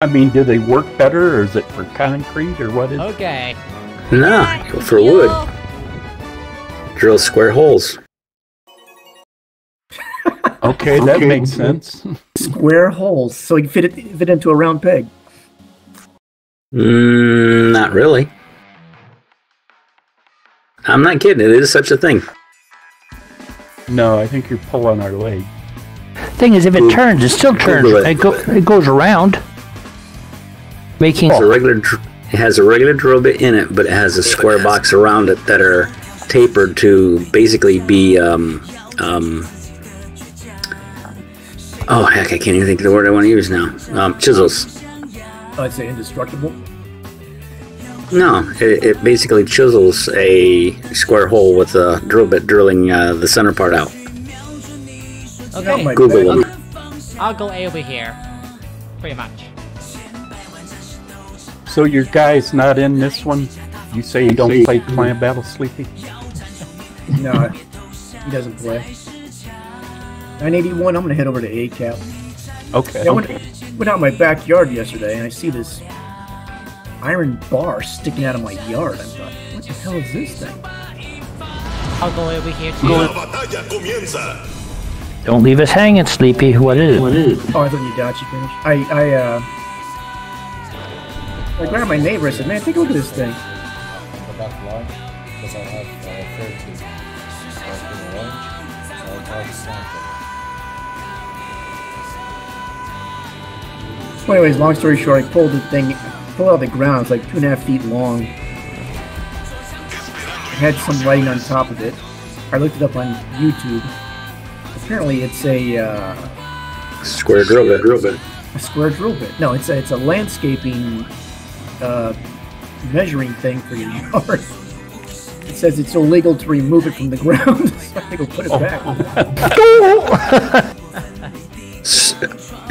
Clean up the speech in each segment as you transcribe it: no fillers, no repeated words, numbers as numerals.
I mean, do they work better, or is it for concrete, or what is it? Nah, for wood. Drill square holes. Okay, that makes sense. Square holes, so you fit it into a round peg. Not really. I'm not kidding, it is such a thing. No, I think you're pulling our leg. Thing is, if it turns, it still turns. It goes around. Making it has a regular drill bit in it, but it has a square box around it that are tapered to basically be oh heck, I can't even think of the word I want to use now. Chisels. I'd say indestructible. No, it basically chisels a square hole with a drill bit, drilling the center part out. Okay. Google them. I'll go over here, pretty much. So your guy's not in this one? You say you don't play Clan Battle, Sleepy? No, he doesn't play. 981, I'm going to head over to ACAP. Okay. Yeah, I went out in my backyard yesterday, and I see this iron bar sticking out of my yard. I thought, what the hell is this thing? I'll go over here too. Don't leave us hanging, Sleepy. What is it? What is it? Oh, I thought you got you finished. I grabbed my neighbor and said, man, take a look at this thing. So anyways, long story short, I pulled the thing out of the ground. It's like 2.5 feet long. It had some writing on top of it. I looked it up on YouTube. Apparently it's a square drill bit. A square drill bit. No, it's a landscaping measuring thing for your yard. It says it's illegal to remove it from the ground. So I think we'll put it back.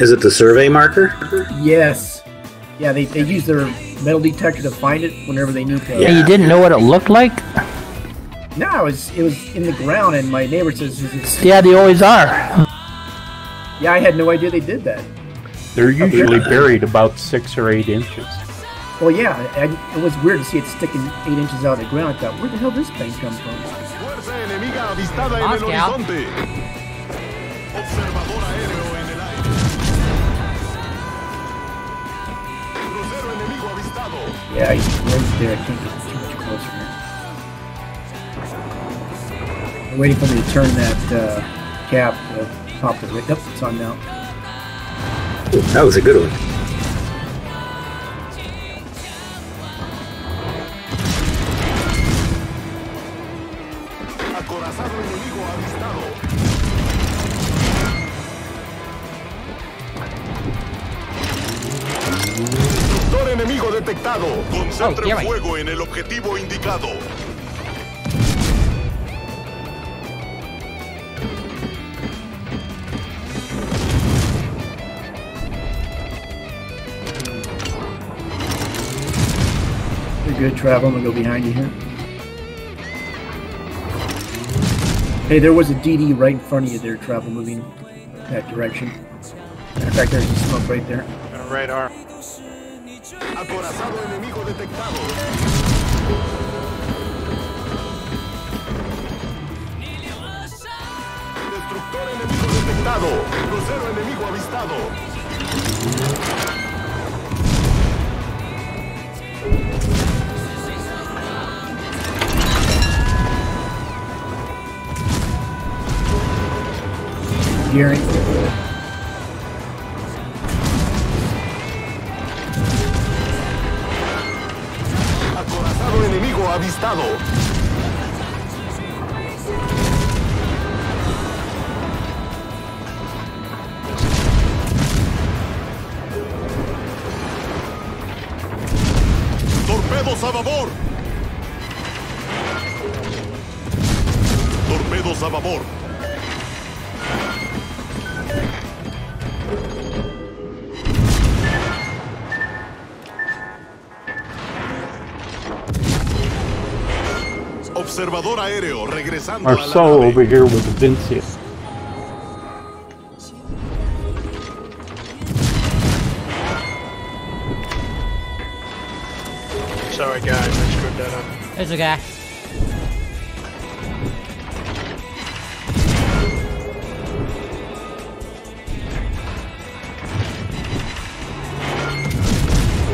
Is it the survey marker? Yes. Yeah, they use their metal detector to find it whenever they knew. Yeah. You didn't know what it looked like? No, it was in the ground, and my neighbor says, yeah, they always are. Yeah, I had no idea they did that. They're usually buried about 6 or 8 inches. Well, yeah, it was weird to see it sticking 8 inches out of the ground. I thought, where the hell did this thing come from? Yeah, he's right there. I can't get too much closer here. Waiting for me to turn that cap to pop the rig up. It's on now. Ooh, that was a good one. Oh, good travel. I'm gonna go behind you here. Hey, there was a DD right in front of you there, travel, moving that direction. In fact, there's a smoke right there. Right arm. Gearing. Acorazado enemigo avistado. Torpedos a babor. Torpedos a babor. Marceau over here with the Vincia. Sorry guys, I screwed that up. It's okay.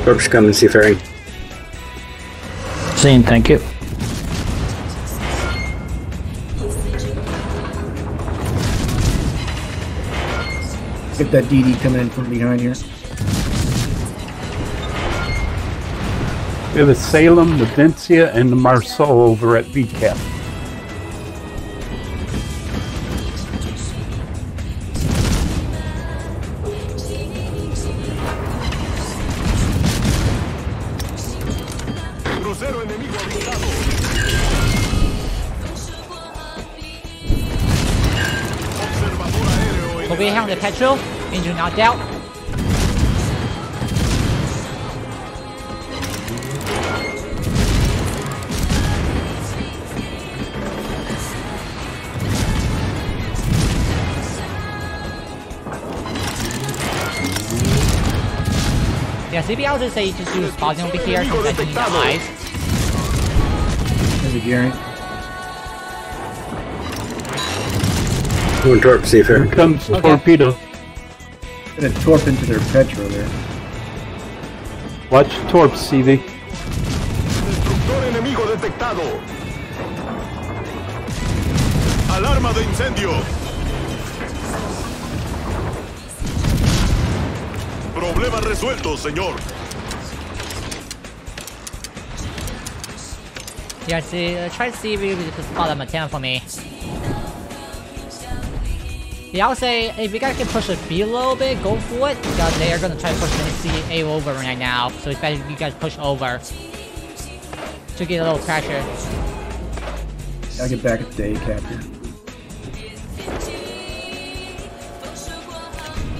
Corpse coming, seafaring. Seen, thank you. Get that DD coming in from behind here. We have the Salem, the Vincia, and the Marceau over at VCAP. Over here on the petrol, engine knocked out. Yeah, CB also say just do spotting over here, so that you need eyes. There's a Gary. One torp, seafarer. Here comes the torpedo. I'm gonna torp into their petrol there. Watch torp, CV. Destructor enemigo detectado. Alarma de incendio. Problemas resueltos, señor. Yeah, see, try CV with the spot at 10 for me. Yeah, I would say if you guys can push it B a little bit, go for it, because they are going to try to push C-A over right now, so it's better if you guys push over to get a little pressure. I'll get back at the A, Captain.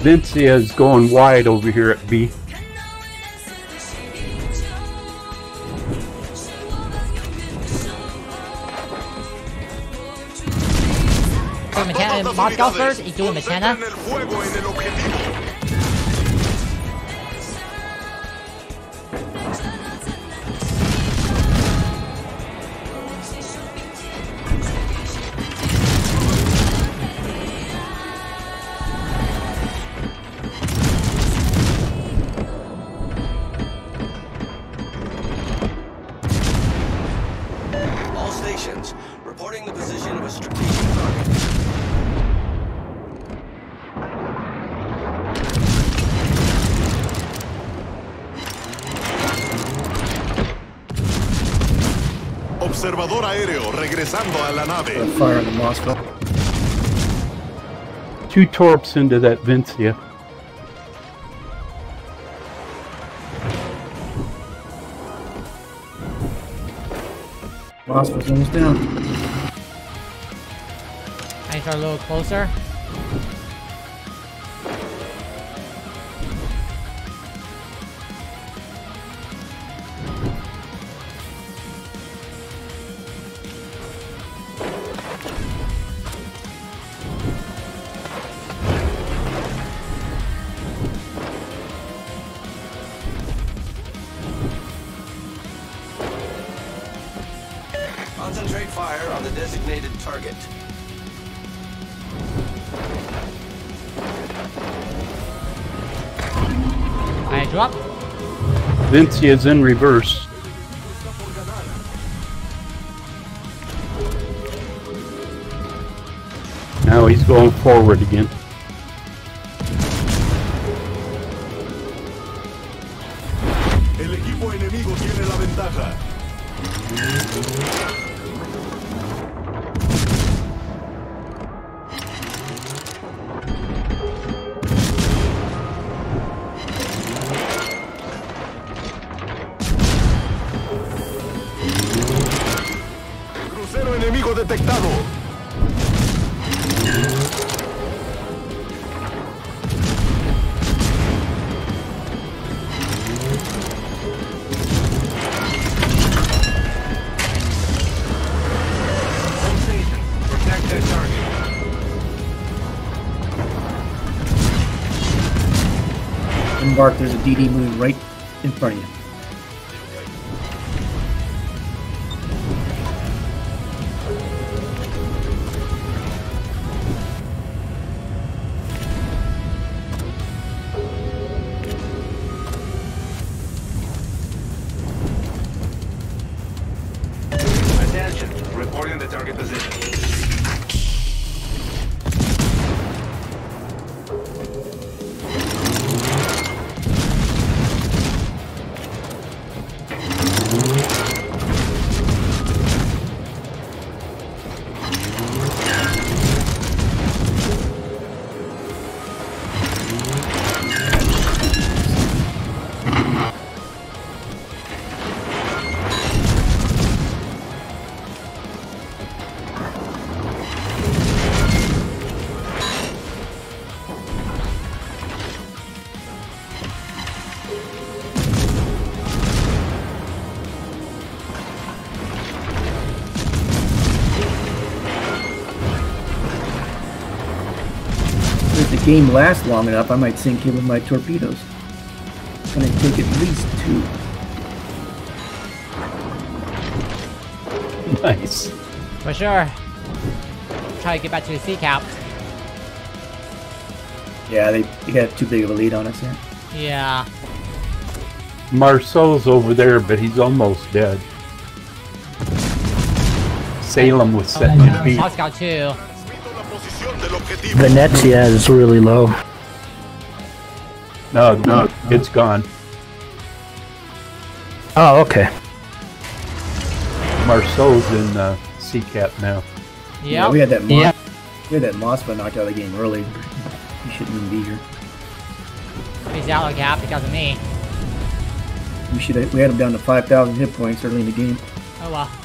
Vincia is going wide over here at B. Moscow first, he's doing McKenna. All stations, reporting the position of a strategic target. Observador aéreo regresando a la nave. Fire on the Moscow. Two torps into that Vincia. Moscow's almost down. I start a little closer. Concentrate fire on the designated target. I drop. Vincia is in reverse. Now he's going forward again. El equipo enemigo tiene la ventaja. Detectado. Protect their target. Embark, there's a DD moving right in front of you. game lasts long enough, I might sink in with my torpedoes. It's going to take at least 2. Nice. For sure. Try to get back to the sea cap. Yeah, they got too big of a lead on us here. Yeah. Marceau's over there, but he's almost dead. Salem was set to beat. Moscow too. Valencia is really low. No, no, it's gone. Oh, okay. Marceau's in CCAP now. Yep. Yeah, we had that Moskva knocked out of the game early. He shouldn't even be here. He's out like half because of me. We had him down to 5,000 hit points early in the game. Oh wow.